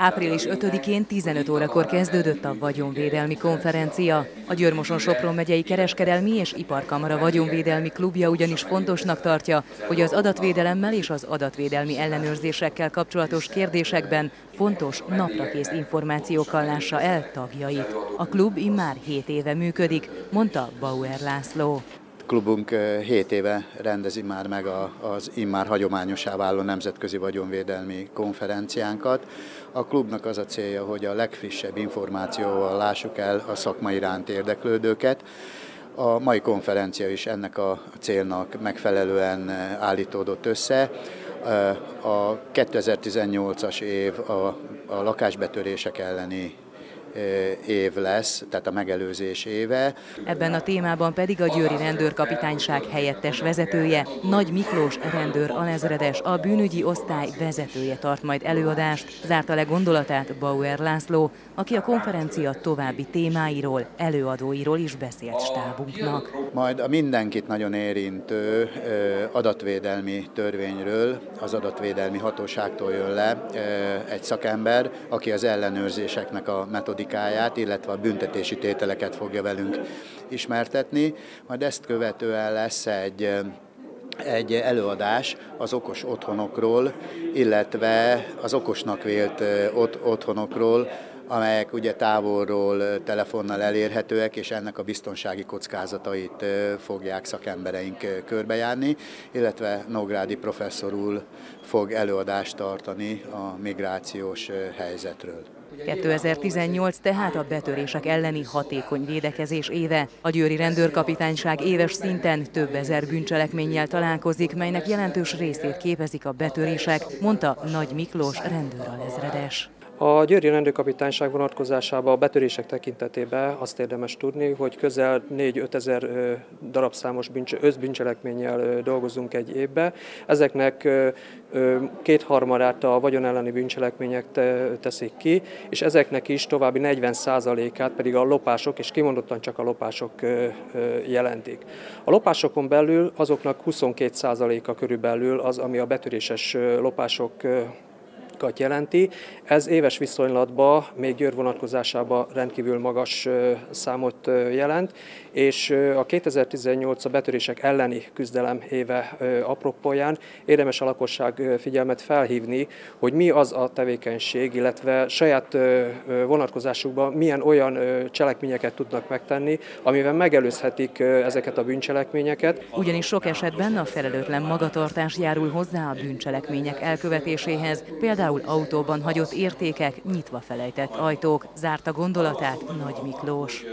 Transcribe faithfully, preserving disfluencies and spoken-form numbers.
április ötödikén tizenöt órakor kezdődött a vagyonvédelmi konferencia. A Győr-Moson-Sopron megyei kereskedelmi és iparkamara vagyonvédelmi klubja ugyanis fontosnak tartja, hogy az adatvédelemmel és az adatvédelmi ellenőrzésekkel kapcsolatos kérdésekben fontos naprakész információkkal lássa el tagjait. A klub immár hét éve működik, mondta Bauer László. A klubunk hét éve rendezi már meg az immár hagyományosá váló nemzetközi vagyonvédelmi konferenciánkat. A klubnak az a célja, hogy a legfrissebb információval lássuk el a szakma iránt érdeklődőket. A mai konferencia is ennek a célnak megfelelően állítódott össze. A kétezer-tizennyolcas év a, a lakásbetörések elleni év lesz, tehát a megelőzés éve. Ebben a témában pedig a Győri rendőrkapitányság helyettes vezetője, Nagy Miklós rendőr alezredes, a bűnügyi osztály vezetője tart majd előadást, zárta le gondolatát Bauer László, aki a konferencia további témáiról, előadóiról is beszélt stábunknak. Majd a mindenkit nagyon érintő adatvédelmi törvényről, az adatvédelmi hatóságtól jön le egy szakember, aki az ellenőrzéseknek a metodikáját, illetve a büntetési tételeket fogja velünk ismertetni. Majd ezt követően lesz egy, egy előadás az okos otthonokról, illetve az okosnak vélt otthonokról, amelyek ugye távolról telefonnal elérhetőek, és ennek a biztonsági kockázatait fogják szakembereink körbejárni, illetve Nógrádi professzor úr fog előadást tartani a migrációs helyzetről. kétezer-tizennyolc tehát a betörések elleni hatékony védekezés éve. A Győri rendőrkapitányság éves szinten több ezer bűncselekménnyel találkozik, melynek jelentős részét képezik a betörések, mondta Nagy Miklós rendőralezredes. A Győri rendőrkapitányság vonatkozásában a betörések tekintetében azt érdemes tudni, hogy közel négy-ötezer darabszámos összbűncselekménnyel dolgozunk egy évben. Ezeknek kétharmadát a vagyonelleni bűncselekmények teszik ki, és ezeknek is további negyven százalékát pedig a lopások, és kimondottan csak a lopások jelentik. A lopásokon belül azoknak huszonkettő százaléka körülbelül az, ami a betöréses lopások jelenti. Ez éves viszonylatban még Győr vonatkozásában rendkívül magas számot jelent, és a kétezer-tizennyolc a betörések elleni küzdelem éve apropóján érdemes a lakosság figyelmet felhívni, hogy mi az a tevékenység, illetve saját vonatkozásukban milyen olyan cselekményeket tudnak megtenni, amivel megelőzhetik ezeket a bűncselekményeket. Ugyanis sok esetben a felelőtlen magatartás járul hozzá a bűncselekmények elkövetéséhez, például autóban hagyott értékek, nyitva felejtett ajtók, zárta gondolatát Nagy Miklós.